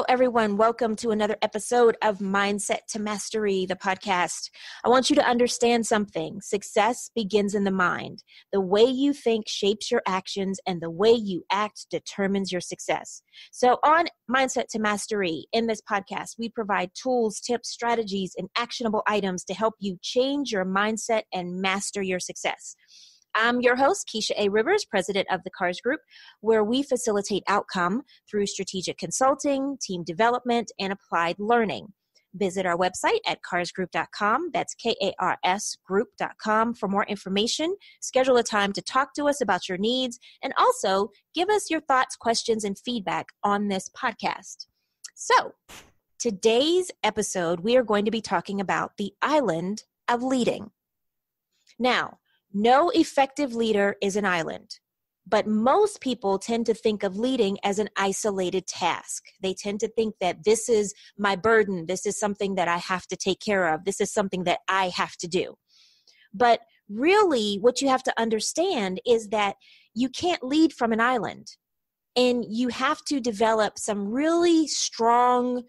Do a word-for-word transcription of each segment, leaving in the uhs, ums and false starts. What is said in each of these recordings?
Hello, everyone. Welcome to another episode of Mindset to Mastery, the podcast. I want you to understand something. Success begins in the mind. The way you think shapes your actions, and the way you act determines your success. So on Mindset to Mastery, in this podcast, we provide tools, tips, strategies, and actionable items to help you change your mindset and master your success. I'm your host, Keisha A. Rivers, president of the KARS Group, where we facilitate outcome through strategic consulting, team development, and applied learning. Visit our website at K A R S Group dot com. That's K A R S Group dot com for more information. Schedule a time to talk to us about your needs, and also give us your thoughts, questions, and feedback on this podcast. So today's episode, we are going to be talking about the island of leading. Now, no effective leader is an island, but most people tend to think of leading as an isolated task. They tend to think that this is my burden. This is something that I have to take care of. This is something that I have to do. But really, what you have to understand is that you can't lead from an island, and you have to develop some really strong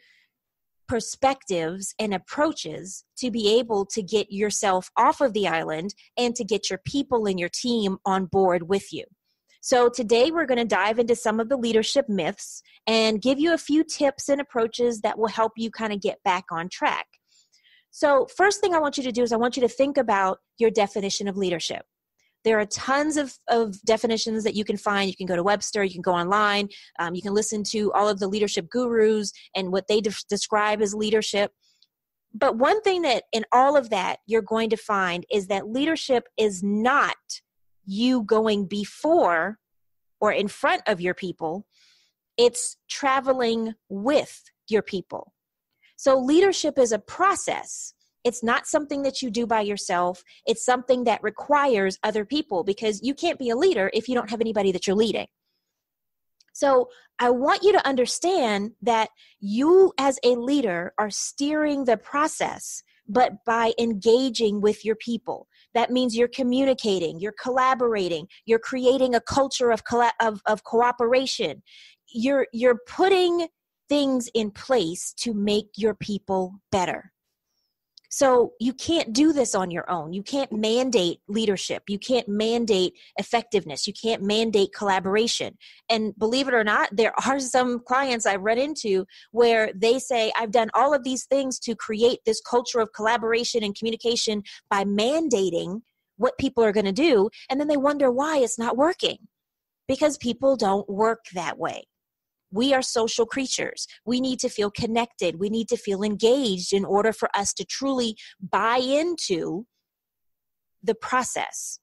perspectives and approaches to be able to get yourself off of the island and to get your people and your team on board with you. So today we're going to dive into some of the leadership myths and give you a few tips and approaches that will help you kind of get back on track. So first thing I want you to do is I want you to think about your definition of leadership. There are tons of, of definitions that you can find. You can go to Webster, you can go online, um, you can listen to all of the leadership gurus and what they de- describe as leadership. But one thing that in all of that you're going to find is that leadership is not you going before or in front of your people. It's traveling with your people. So leadership is a process. It's not something that you do by yourself. It's something that requires other people, because you can't be a leader if you don't have anybody that you're leading. So I want you to understand that you as a leader are steering the process, but by engaging with your people. That means you're communicating, you're collaborating, you're creating a culture of colla- of, of cooperation. You're, you're putting things in place to make your people better. So you can't do this on your own. You can't mandate leadership. You can't mandate effectiveness. You can't mandate collaboration. And believe it or not, there are some clients I've run into where they say, I've done all of these things to create this culture of collaboration and communication by mandating what people are going to do. And then they wonder why it's not working, because people don't work that way. We are social creatures. We need to feel connected. We need to feel engaged in order for us to truly buy into the process.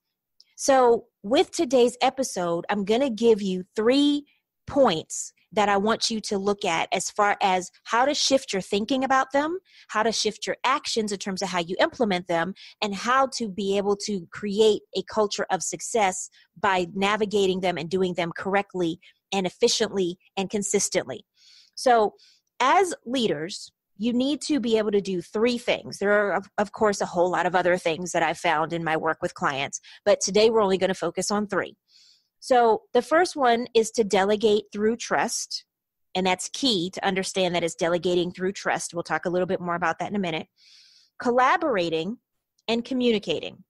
So with today's episode, I'm going to give you three points that I want you to look at as far as how to shift your thinking about them, how to shift your actions in terms of how you implement them, and how to be able to create a culture of success by navigating them and doing them correctly and efficiently and consistently. So as leaders, you need to be able to do three things. There are, of, of course, a whole lot of other things that I found in my work with clients, but today we're only going to focus on three. So the first one is to delegate through trust, and that's key to understand that it's delegating through trust. We'll talk a little bit more about that in a minute. Collaborating and communicating.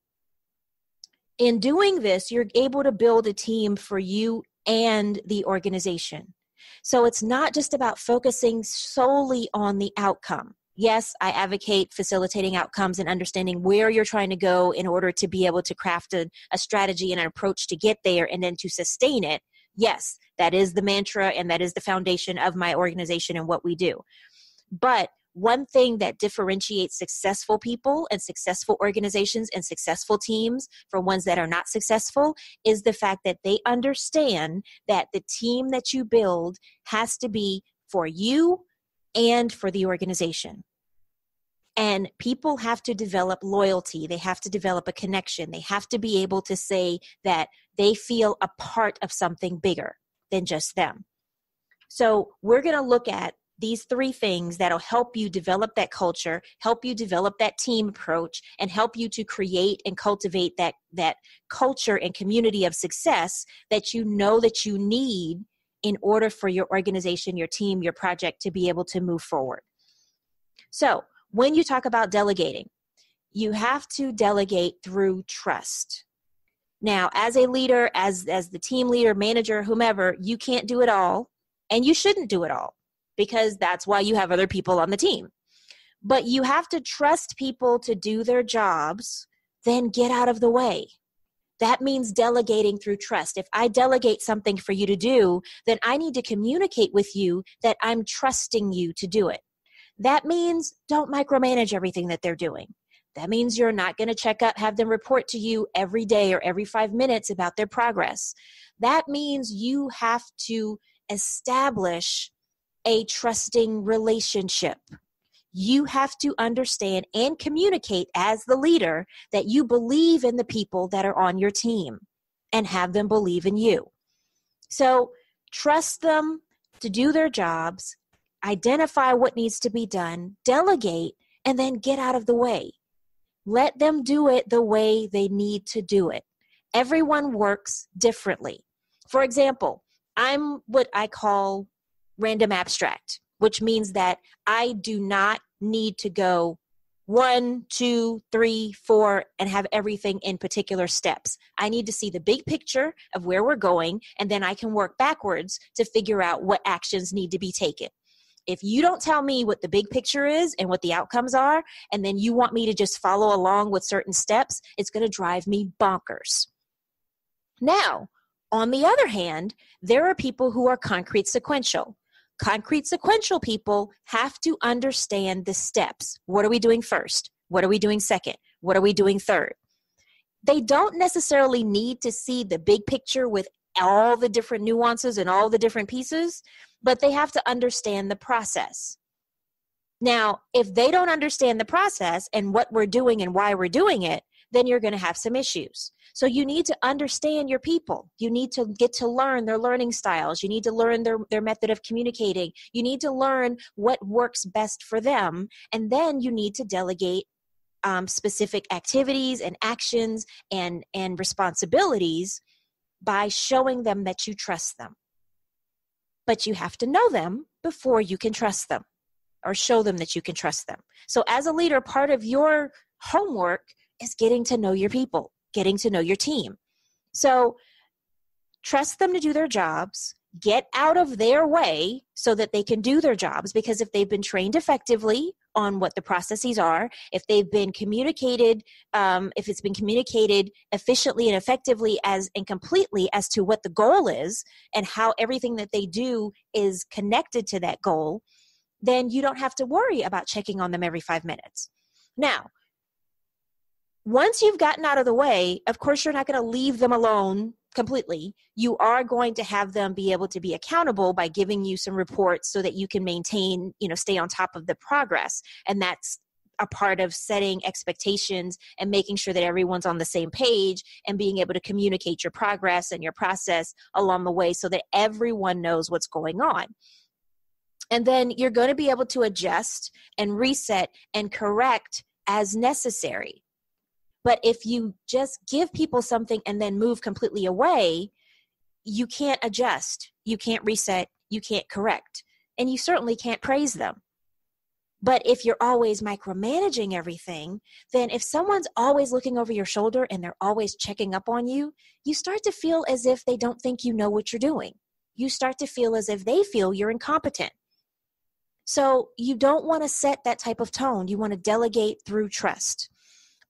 In doing this, you're able to build a team for you and the organization. So it's not just about focusing solely on the outcome. Yes, I advocate facilitating outcomes and understanding where you're trying to go in order to be able to craft a, a strategy and an approach to get there and then to sustain it. Yes, that is the mantra, and that is the foundation of my organization and what we do. But one thing that differentiates successful people and successful organizations and successful teams from ones that are not successful is the fact that they understand that the team that you build has to be for you and for the organization. And people have to develop loyalty. They have to develop a connection. They have to be able to say that they feel a part of something bigger than just them. So we're going to look at these three things that'll help you develop that culture, help you develop that team approach, and help you to create and cultivate that, that culture and community of success that you know that you need in order for your organization, your team, your project to be able to move forward. So when you talk about delegating, you have to delegate through trust. Now, as a leader, as, as the team leader, manager, whomever, you can't do it all, and you shouldn't do it all, because that's why you have other people on the team. But you have to trust people to do their jobs, then get out of the way. That means delegating through trust. If I delegate something for you to do, then I need to communicate with you that I'm trusting you to do it. That means don't micromanage everything that they're doing. That means you're not going to check up, have them report to you every day or every five minutes about their progress. That means you have to establish a trusting relationship. You have to understand and communicate as the leader that you believe in the people that are on your team and have them believe in you. So trust them to do their jobs, identify what needs to be done, delegate, and then get out of the way. Let them do it the way they need to do it. Everyone works differently. For example, I'm what I call random abstract, which means that I do not need to go one, two, three, four, and have everything in particular steps. I need to see the big picture of where we're going, and then I can work backwards to figure out what actions need to be taken. If you don't tell me what the big picture is and what the outcomes are, and then you want me to just follow along with certain steps, it's going to drive me bonkers. Now, on the other hand, there are people who are concrete sequential. Concrete sequential people have to understand the steps. What are we doing first? What are we doing second? What are we doing third? They don't necessarily need to see the big picture with all the different nuances and all the different pieces, but they have to understand the process. Now, if they don't understand the process and what we're doing and why we're doing it, then you're going to have some issues. So you need to understand your people. You need to get to learn their learning styles. You need to learn their, their method of communicating. You need to learn what works best for them. And then you need to delegate um, specific activities and actions and, and responsibilities by showing them that you trust them. But you have to know them before you can trust them or show them that you can trust them. So as a leader, part of your homework is getting to know your people, getting to know your team. So trust them to do their jobs, get out of their way so that they can do their jobs, because if they've been trained effectively on what the processes are, if they've been communicated, um, if it's been communicated efficiently and effectively as and completely as to what the goal is and how everything that they do is connected to that goal, then you don't have to worry about checking on them every five minutes. Now, once you've gotten out of the way, of course, you're not going to leave them alone completely. You are going to have them be able to be accountable by giving you some reports so that you can maintain, you know, stay on top of the progress. And that's a part of setting expectations and making sure that everyone's on the same page and being able to communicate your progress and your process along the way so that everyone knows what's going on. And then you're going to be able to adjust and reset and correct as necessary. But if you just give people something and then move completely away, you can't adjust, you can't reset, you can't correct, and you certainly can't praise them. But if you're always micromanaging everything, then if someone's always looking over your shoulder and they're always checking up on you, you start to feel as if they don't think you know what you're doing. You start to feel as if they feel you're incompetent. So you don't want to set that type of tone. You want to delegate through trust.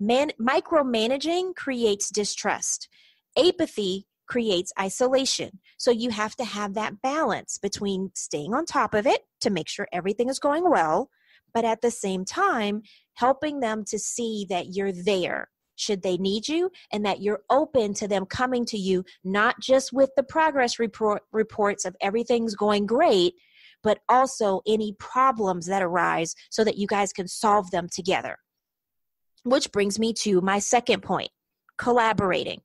Man, micromanaging creates distrust. Apathy creates isolation. So you have to have that balance between staying on top of it to make sure everything is going well, but at the same time, helping them to see that you're there should they need you and that you're open to them coming to you, not just with the progress report, reports of everything's going great, but also any problems that arise so that you guys can solve them together. Which brings me to my second point, collaborating.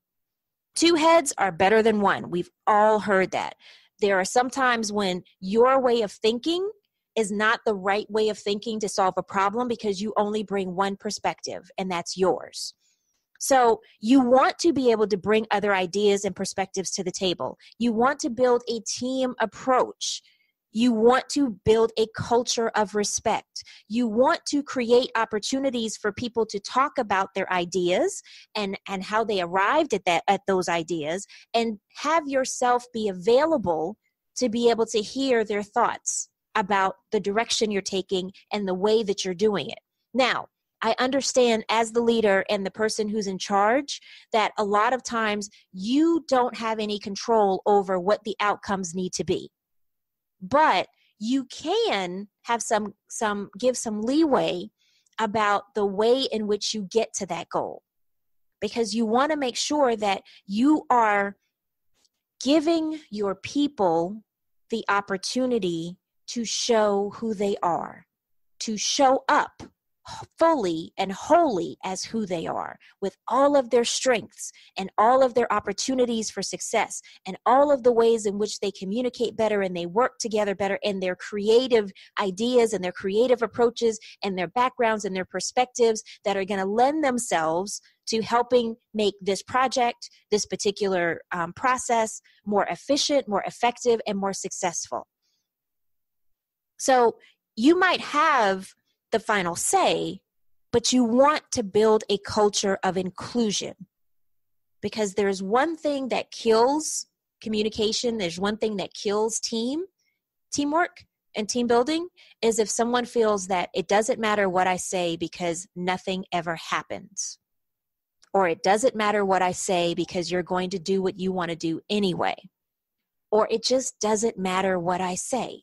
Two heads are better than one. We've all heard that. There are some times when your way of thinking is not the right way of thinking to solve a problem because you only bring one perspective, and that's yours. So you want to be able to bring other ideas and perspectives to the table. You want to build a team approach. You want to build a culture of respect. You want to create opportunities for people to talk about their ideas and, and how they arrived at that, at those ideas, and have yourself be available to be able to hear their thoughts about the direction you're taking and the way that you're doing it. Now, I understand as the leader and the person who's in charge that a lot of times you don't have any control over what the outcomes need to be. But you can have some, some, give some leeway about the way in which you get to that goal, because you want to make sure that you are giving your people the opportunity to show who they are, to show up fully and wholly as who they are, with all of their strengths and all of their opportunities for success and all of the ways in which they communicate better and they work together better and their creative ideas and their creative approaches and their backgrounds and their perspectives that are going to lend themselves to helping make this project, this particular um, process more efficient, more effective, and more successful. So you might have the final say, but you want to build a culture of inclusion, because there's one thing that kills communication. There's one thing that kills team, teamwork and team building is if someone feels that it doesn't matter what I say because nothing ever happens, or it doesn't matter what I say because you're going to do what you want to do anyway, or it just doesn't matter what I say.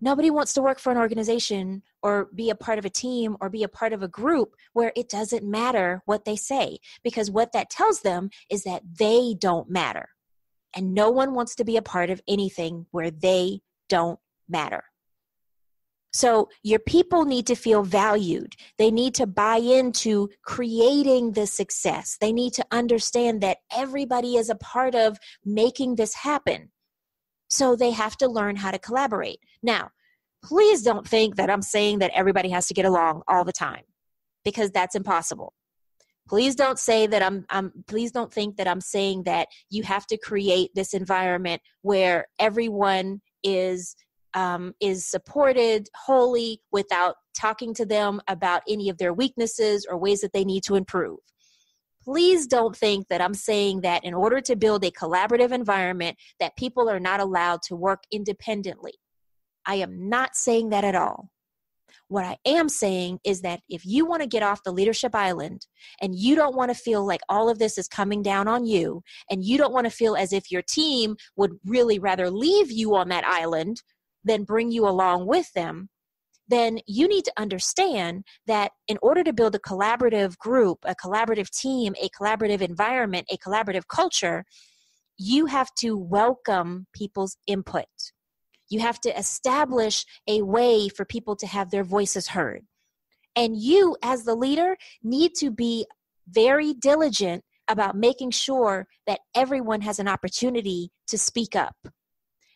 Nobody wants to work for an organization or be a part of a team or be a part of a group where it doesn't matter what they say, because what that tells them is that they don't matter. And no one wants to be a part of anything where they don't matter. So your people need to feel valued. They need to buy into creating the success. They need to understand that everybody is a part of making this happen. So they have to learn how to collaborate. Now, please don't think that I'm saying that everybody has to get along all the time, because that's impossible. Please don't say that I'm, I'm please don't think that I'm saying that you have to create this environment where everyone is um, is supported wholly without talking to them about any of their weaknesses or ways that they need to improve. Please don't think that I'm saying that in order to build a collaborative environment that people are not allowed to work independently. I am not saying that at all. What I am saying is that if you want to get off the leadership island and you don't want to feel like all of this is coming down on you, and you don't want to feel as if your team would really rather leave you on that island than bring you along with them, then you need to understand that in order to build a collaborative group, a collaborative team, a collaborative environment, a collaborative culture, you have to welcome people's input. You have to establish a way for people to have their voices heard. And you, as the leader, need to be very diligent about making sure that everyone has an opportunity to speak up.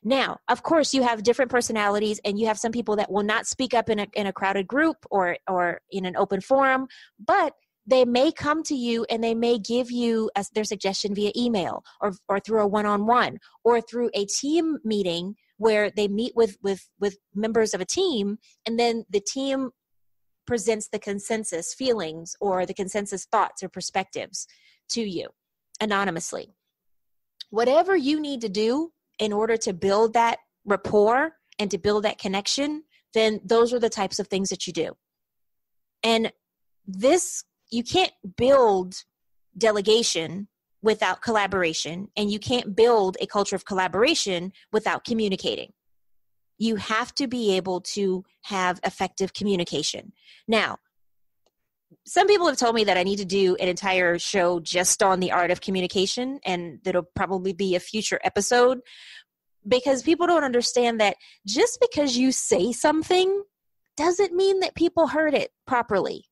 Now, of course, you have different personalities, and you have some people that will not speak up in a, in a crowded group or, or in an open forum, but they may come to you and they may give you a, their suggestion via email or, or through a one-on-one or through a team meeting where they meet with, with, with members of a team, and then the team presents the consensus feelings or the consensus thoughts or perspectives to you anonymously. Whatever you need to do in order to build that rapport and to build that connection, then those are the types of things that you do. And this, you can't build delegation without collaboration, and you can't build a culture of collaboration without communicating. You have to be able to have effective communication. Now, some people have told me that I need to do an entire show just on the art of communication, and that'll probably be a future episode, because people don't understand that just because you say something doesn't mean that people heard it properly.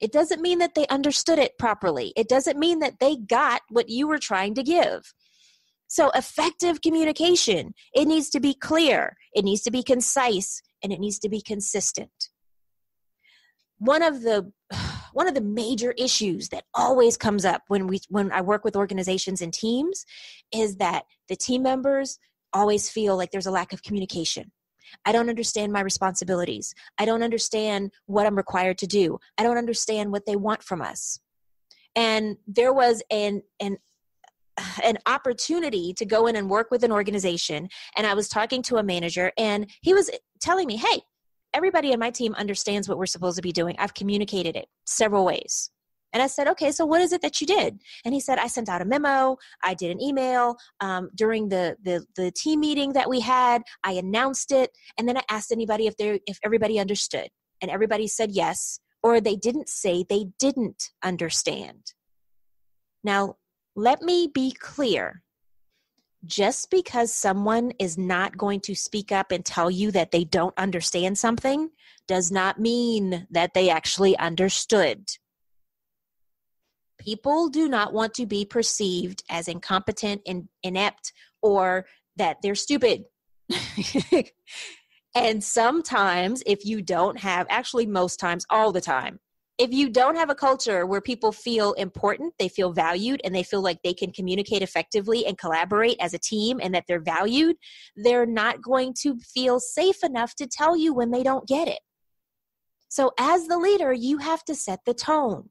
It doesn't mean that they understood it properly. It doesn't mean that they got what you were trying to give. So effective communication, it needs to be clear, it needs to be concise, and it needs to be consistent. One of the One of the major issues that always comes up when we when I work with organizations and teams is that the team members always feel like there's a lack of communication. I don't understand my responsibilities. I don't understand what I'm required to do. I don't understand what they want from us. And there was an an an opportunity to go in and work with an organization. And I was talking to a manager and he was telling me, hey, everybody in my team understands what we're supposed to be doing. I've communicated it several ways. And I said, okay, so what is it that you did? And he said, I sent out a memo. I did an email um, during the, the the team meeting that we had. I announced it. And then I asked anybody if they if everybody understood. And everybody said yes, or they didn't say they didn't understand. Now, let me be clear. Just because someone is not going to speak up and tell you that they don't understand something does not mean that they actually understood. People do not want to be perceived as incompetent and inept or that they're stupid. And sometimes if you don't have, actually most times, all the time, if you don't have a culture where people feel important, they feel valued, and they feel like they can communicate effectively and collaborate as a team and that they're valued, they're not going to feel safe enough to tell you when they don't get it. So as the leader, you have to set the tone.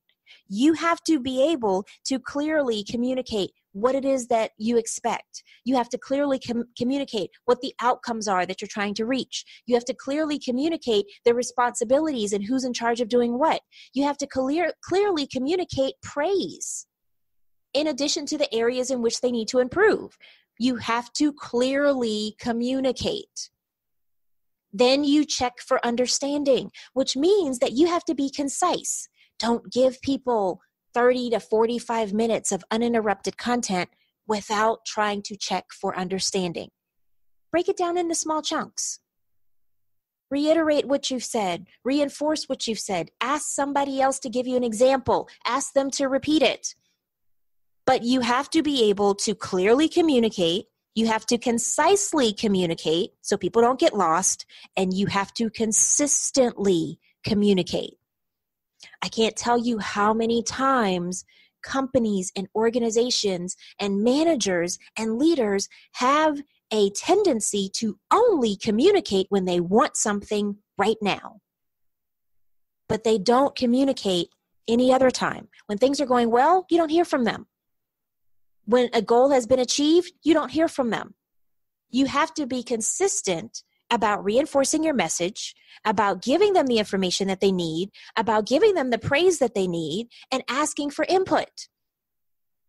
You have to be able to clearly communicate what it is that you expect. You have to clearly com- communicate what the outcomes are that you're trying to reach. You have to clearly communicate the responsibilities and who's in charge of doing what. You have to clear- clearly communicate praise in addition to the areas in which they need to improve. You have to clearly communicate. Then you check for understanding, which means that you have to be concise. Don't give people thirty to forty-five minutes of uninterrupted content without trying to check for understanding. Break it down into small chunks. Reiterate what you've said. Reinforce what you've said. Ask somebody else to give you an example. Ask them to repeat it. But you have to be able to clearly communicate. You have to concisely communicate so people don't get lost. And you have to consistently communicate. I can't tell you how many times companies and organizations and managers and leaders have a tendency to only communicate when they want something right now. But they don't communicate any other time. When things are going well, you don't hear from them. When a goal has been achieved, you don't hear from them. You have to be consistent about reinforcing your message, about giving them the information that they need, about giving them the praise that they need, and asking for input.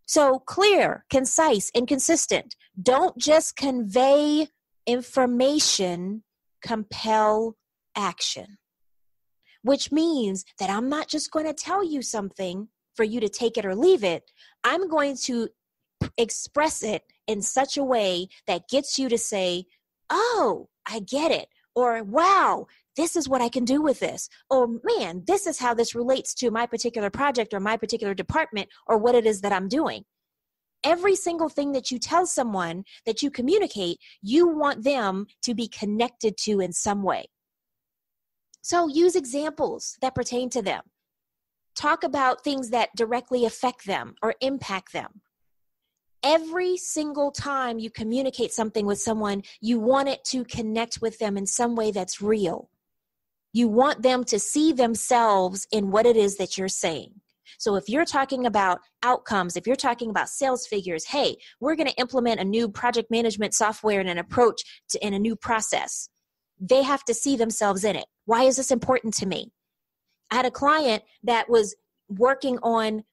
So clear, concise, and consistent. Don't just convey information, compel action, which means that I'm not just going to tell you something for you to take it or leave it. I'm going to express it in such a way that gets you to say, oh, I get it. Or, wow, this is what I can do with this. Oh, man, this is how this relates to my particular project or my particular department or what it is that I'm doing. Every single thing that you tell someone, that you communicate, you want them to be connected to in some way. So use examples that pertain to them. Talk about things that directly affect them or impact them. Every single time you communicate something with someone, you want it to connect with them in some way that's real. You want them to see themselves in what it is that you're saying. So if you're talking about outcomes, if you're talking about sales figures, hey, we're going to implement a new project management software and an approach to, and a new process. They have to see themselves in it. Why is this important to me? I had a client that was working on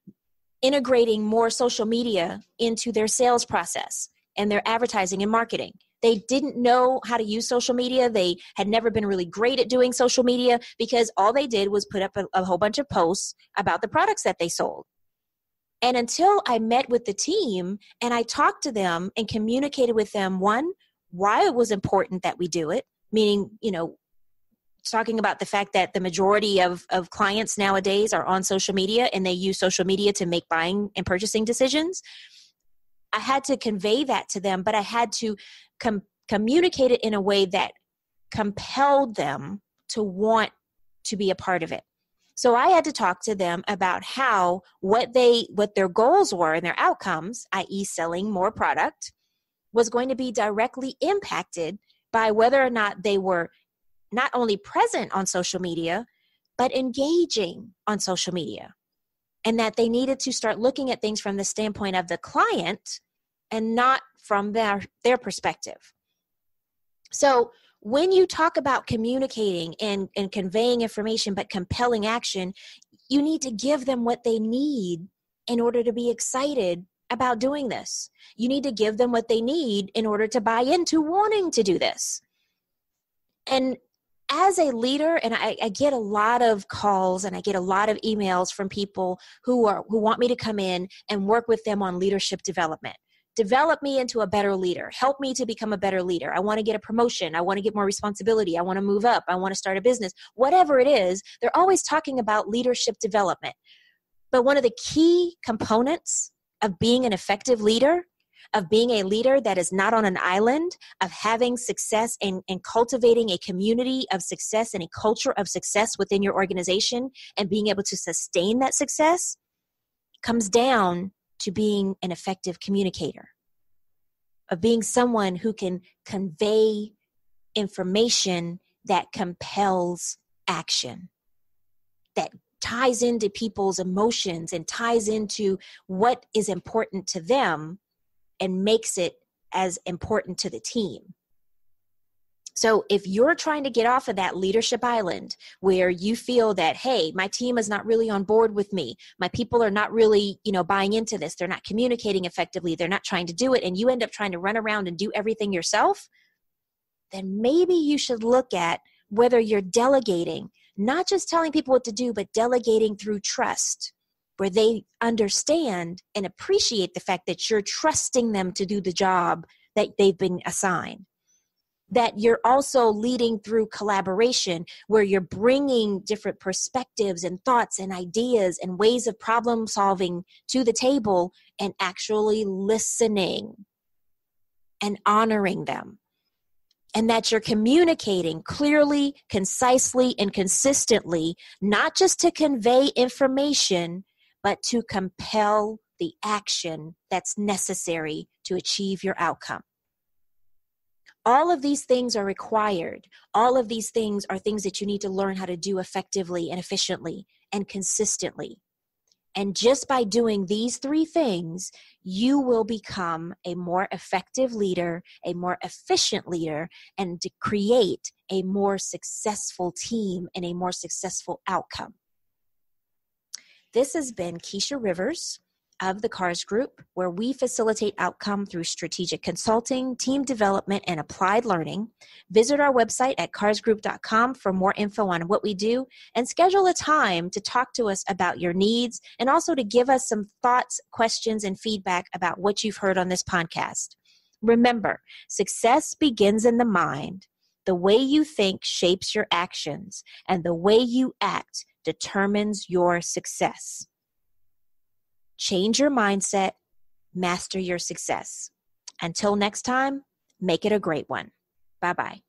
integrating more social media into their sales process and their advertising and marketing. They didn't know how to use social media. They had never been really great at doing social media because all they did was put up a, a whole bunch of posts about the products that they sold. And until I met with the team and I talked to them and communicated with them, one, why it was important that we do it, meaning, you know, talking about the fact that the majority of, of clients nowadays are on social media and they use social media to make buying and purchasing decisions. I had to convey that to them, but I had to com- communicate it in a way that compelled them to want to be a part of it. So I had to talk to them about how, what they, what their goals were and their outcomes, that is selling more product, was going to be directly impacted by whether or not they were not only present on social media, but engaging on social media. And that they needed to start looking at things from the standpoint of the client and not from their, their perspective. So when you talk about communicating and, and conveying information, but compelling action, you need to give them what they need in order to be excited about doing this. You need to give them what they need in order to buy into wanting to do this. And as a leader, and I, I get a lot of calls and I get a lot of emails from people who are who want me to come in and work with them on leadership development. Develop me into a better leader. Help me to become a better leader. I want to get a promotion. I want to get more responsibility. I want to move up. I want to start a business. Whatever it is, they're always talking about leadership development. But one of the key components of being an effective leader, of being a leader that is not on an island, of having success and, and cultivating a community of success and a culture of success within your organization and being able to sustain that success, comes down to being an effective communicator, of being someone who can convey information that compels action, that ties into people's emotions and ties into what is important to them and makes it as important to the team. So if you're trying to get off of that leadership island where you feel that, hey, my team is not really on board with me, my people are not really, you know, buying into this, they're not communicating effectively, they're not trying to do it, and you end up trying to run around and do everything yourself, then maybe you should look at whether you're delegating, not just telling people what to do, but delegating through trust, where they understand and appreciate the fact that you're trusting them to do the job that they've been assigned. That you're also leading through collaboration, where you're bringing different perspectives and thoughts and ideas and ways of problem solving to the table and actually listening and honoring them. And that you're communicating clearly, concisely, and consistently, not just to convey information, but to compel the action that's necessary to achieve your outcome. All of these things are required. All of these things are things that you need to learn how to do effectively and efficiently and consistently. And just by doing these three things, you will become a more effective leader, a more efficient leader, and to create a more successful team and a more successful outcome. This has been Keisha Rivers of the KARS Group, where we facilitate outcome through strategic consulting, team development, and applied learning. Visit our website at K A R S Group dot com for more info on what we do, and schedule a time to talk to us about your needs and also to give us some thoughts, questions, and feedback about what you've heard on this podcast. Remember, success begins in the mind. The way you think shapes your actions, and the way you act determines your success. Change your mindset, master your success. Until next time, make it a great one. Bye-bye.